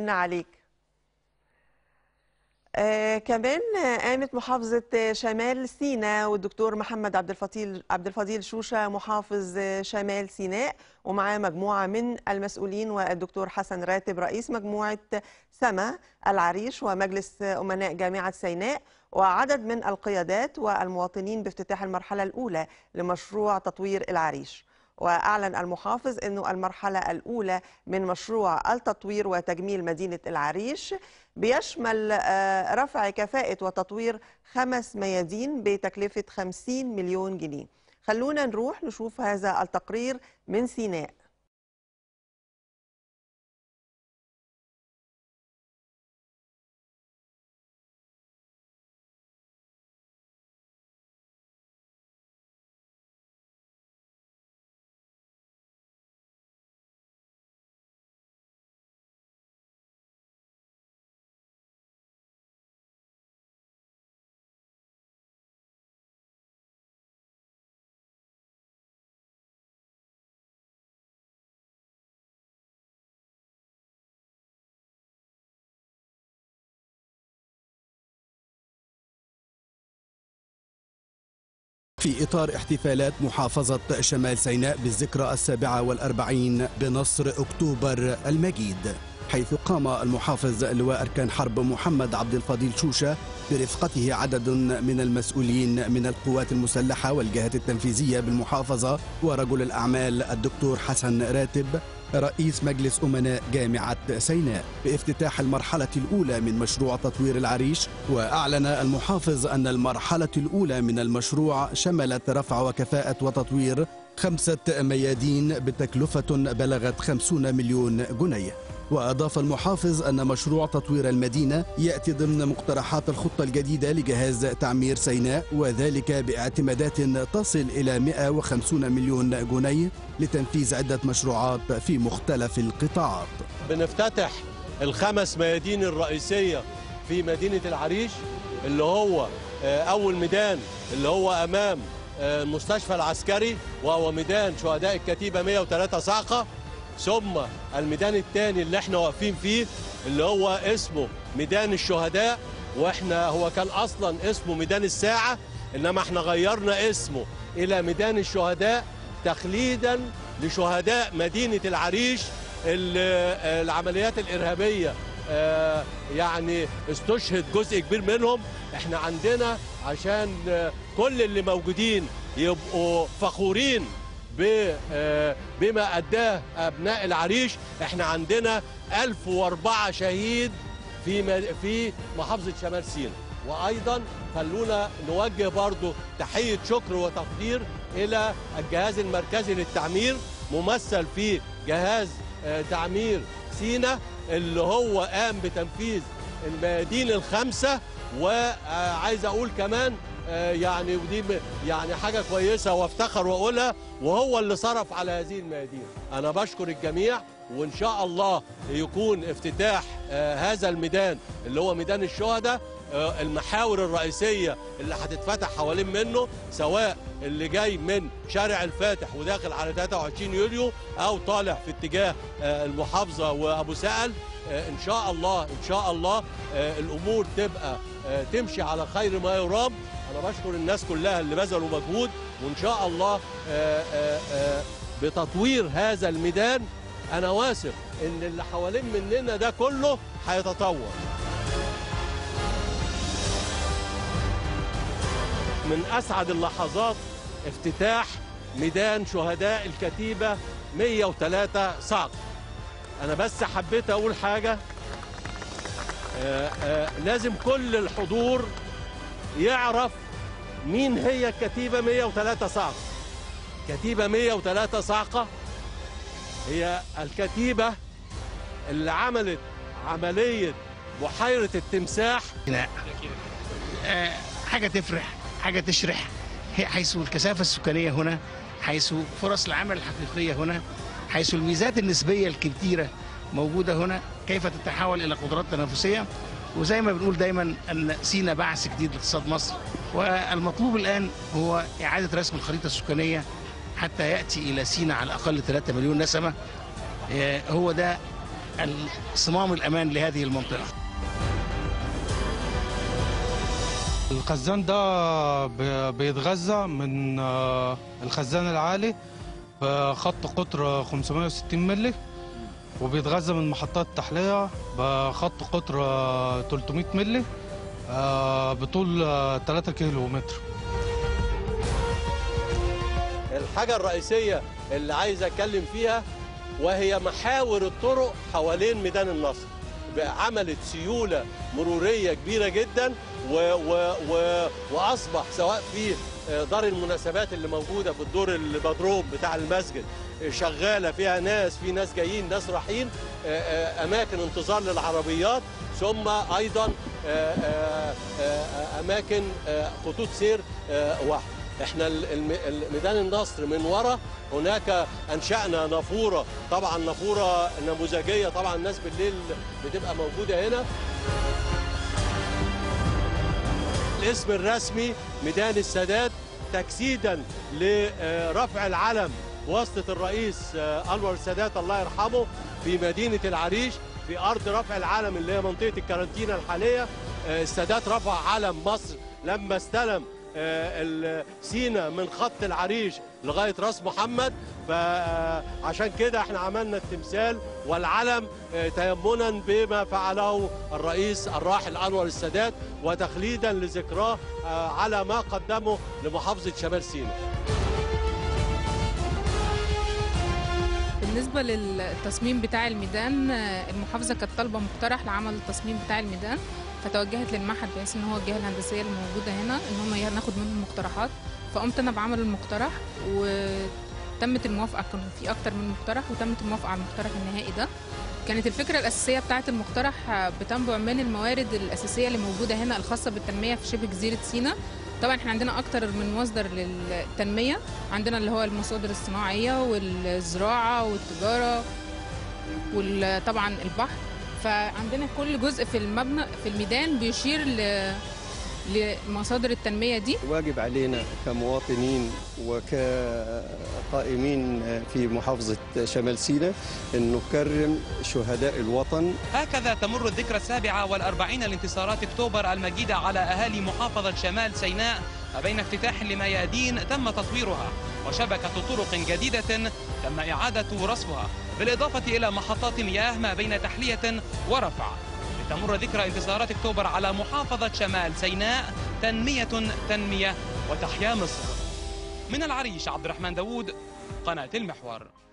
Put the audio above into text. عليك. كمان قامت محافظة شمال سيناء والدكتور محمد عبد الفضيل شوشة محافظ شمال سيناء ومعاه مجموعة من المسؤولين والدكتور حسن راتب رئيس مجموعة سما العريش ومجلس أمناء جامعة سيناء وعدد من القيادات والمواطنين بافتتاح المرحلة الأولى لمشروع تطوير العريش. وأعلن المحافظ أنه المرحلة الأولى من مشروع التطوير وتجميل مدينة العريش بيشمل رفع كفاءة وتطوير 5 ميادين بتكلفة 50 مليون جنيه. خلونا نروح نشوف هذا التقرير من سيناء. في إطار احتفالات محافظة شمال سيناء بالذكرى 47 بنصر أكتوبر المجيد، حيث قام المحافظ لواء أركان حرب محمد عبد الفضيل شوشة برفقته عدد من المسؤولين من القوات المسلحة والجهات التنفيذية بالمحافظة ورجل الأعمال الدكتور حسن راتب رئيس مجلس أمناء جامعة سيناء بافتتاح المرحلة الأولى من مشروع تطوير العريش. وأعلن المحافظ أن المرحلة الأولى من المشروع شملت رفع وكفاءة وتطوير 5 ميادين بتكلفة بلغت 50 مليون جنيه. وأضاف المحافظ أن مشروع تطوير المدينة يأتي ضمن مقترحات الخطة الجديدة لجهاز تعمير سيناء، وذلك باعتمادات تصل إلى 150 مليون جنيه لتنفيذ عدة مشروعات في مختلف القطاعات. بنفتتح ال5 ميادين الرئيسية في مدينة العريش، اللي هو أول ميدان اللي هو أمام المستشفى العسكري وهو ميدان شهداء الكتيبة 103 صاعقة، ثم الميدان الثاني اللي احنا واقفين فيه اللي هو اسمه ميدان الشهداء، واحنا هو كان اصلا اسمه ميدان الساعة، انما احنا غيرنا اسمه الى ميدان الشهداء تخليدا لشهداء مدينة العريش اللي العمليات الارهابية يعني استشهد جزء كبير منهم. احنا عندنا عشان كل اللي موجودين يبقوا فخورين بما أداه أبناء العريش. احنا عندنا 1004 شهيد في محافظة شمال سيناء. وأيضا خلونا نوجه برضو تحية شكر وتقدير إلى الجهاز المركزي للتعمير ممثل في جهاز تعمير سيناء اللي هو قام بتنفيذ الميادين ال5. وعايز أقول كمان يعني ودي يعني حاجة كويسة وافتخر وأقولها، وهو اللي صرف على هذه الميادين. أنا بشكر الجميع، وإن شاء الله يكون افتتاح هذا الميدان اللي هو ميدان الشهداء المحاور الرئيسية اللي هتتفتح حوالين منه، سواء اللي جاي من شارع الفاتح وداخل على 23 يوليو أو طالع في اتجاه المحافظة وأبو سقل. إن شاء الله الأمور تبقى تمشي على خير ما يرام. أنا بشكر الناس كلها اللي بذلوا مجهود، وإن شاء الله بتطوير هذا الميدان أنا واثق إن اللي حوالين مننا ده كله هيتطور. من أسعد اللحظات افتتاح ميدان شهداء الكتيبة 103 صاعقة. أنا بس حبيت أقول حاجة، لازم كل الحضور يعرف مين هي الكتيبة 103 صاعقة. كتيبة 103 صاعقة هي الكتيبة اللي عملت عملية بحيرة التمساح. لا حاجة تفرح، حاجة تشرح، حيث الكثافة السكانية هنا، حيث فرص العمل الحقيقية هنا، حيث الميزات النسبية الكثيرة موجودة هنا، كيف تتحول إلى قدرات تنافسية. وزي ما بنقول دايما أن سيناء بعث جديد لاقتصاد مصر، والمطلوب الآن هو إعادة رسم الخريطة السكانية حتى يأتي إلى سيناء على الأقل 3 مليون نسمة. هو ده صمام الأمان لهذه المنطقة. الخزان ده بيتغذى من الخزان العالي بخط قطر 560 مللي، وبيتغذى من محطات التحلية بخط قطر 300 مللي بطول 3 كيلو متر. الحاجة الرئيسية اللي عايز أتكلم فيها وهي محاور الطرق حوالين ميدان النصر، عملت سيولة مرورية كبيرة جدا وأصبح سواء في دار المناسبات اللي موجودة في الدور البدروم بتاع المسجد شغالة، فيها ناس، في ناس جايين ناس رايحين، أماكن انتظار للعربيات، ثم أيضا أماكن خطوط سير واحدة. احنا ميدان النصر من ورا هناك انشأنا نافورة، طبعا نافورة نموذجية، طبعا الناس بالليل بتبقى موجودة هنا. الاسم الرسمي ميدان السادات تجسيدا لرفع العلم بواسطة الرئيس أنور السادات الله يرحمه في مدينة العريش في أرض رفع العلم اللي هي منطقة الكارنتينا الحالية. السادات رفع علم مصر لما استلم سينا من خط العريش لغاية راس محمد، فعشان كده احنا عملنا التمثال والعلم تيمنا بما فعله الرئيس الراحل أنور السادات وتخليدا لذكراه على ما قدمه لمحافظة شمال سيناء. بالنسبة للتصميم بتاع الميدان، المحافظة كانت طالبة مقترح لعمل التصميم بتاع الميدان، فتوجهت للمعهد بحيث ان هو الجهه الهندسيه اللي موجوده هنا ان هم ناخد منهم مقترحات، فقمت انا بعمل المقترح وتمت الموافقه. كان في اكتر من مقترح وتمت الموافقه على المقترح النهائي ده. كانت الفكره الاساسيه بتاعه المقترح بتنبع من الموارد الاساسيه اللي موجوده هنا الخاصه بالتنميه في شبه جزيره سيناء. طبعا احنا عندنا اكتر من مصدر للتنميه، عندنا اللي هو المصادر الصناعيه والزراعه والتجاره وطبعا البحر، فعندنا كل جزء في المبنى في الميدان بيشير لمصادر التنمية دي. واجب علينا كمواطنين وكقائمين في محافظة شمال سيناء أن نكرم شهداء الوطن. هكذا تمر الذكرى 47 لانتصارات أكتوبر المجيدة على أهالي محافظة شمال سيناء. بين افتتاح لميادين تم تطويرها وشبكة طرق جديدة تم إعادة رسمها، بالإضافة إلى محطات مياه ما بين تحلية ورفع. لتمر ذكرى انتصارات أكتوبر على محافظة شمال سيناء تنمية تنمية وتحيا مصر. من العريش عبد الرحمن داود، قناة المحور.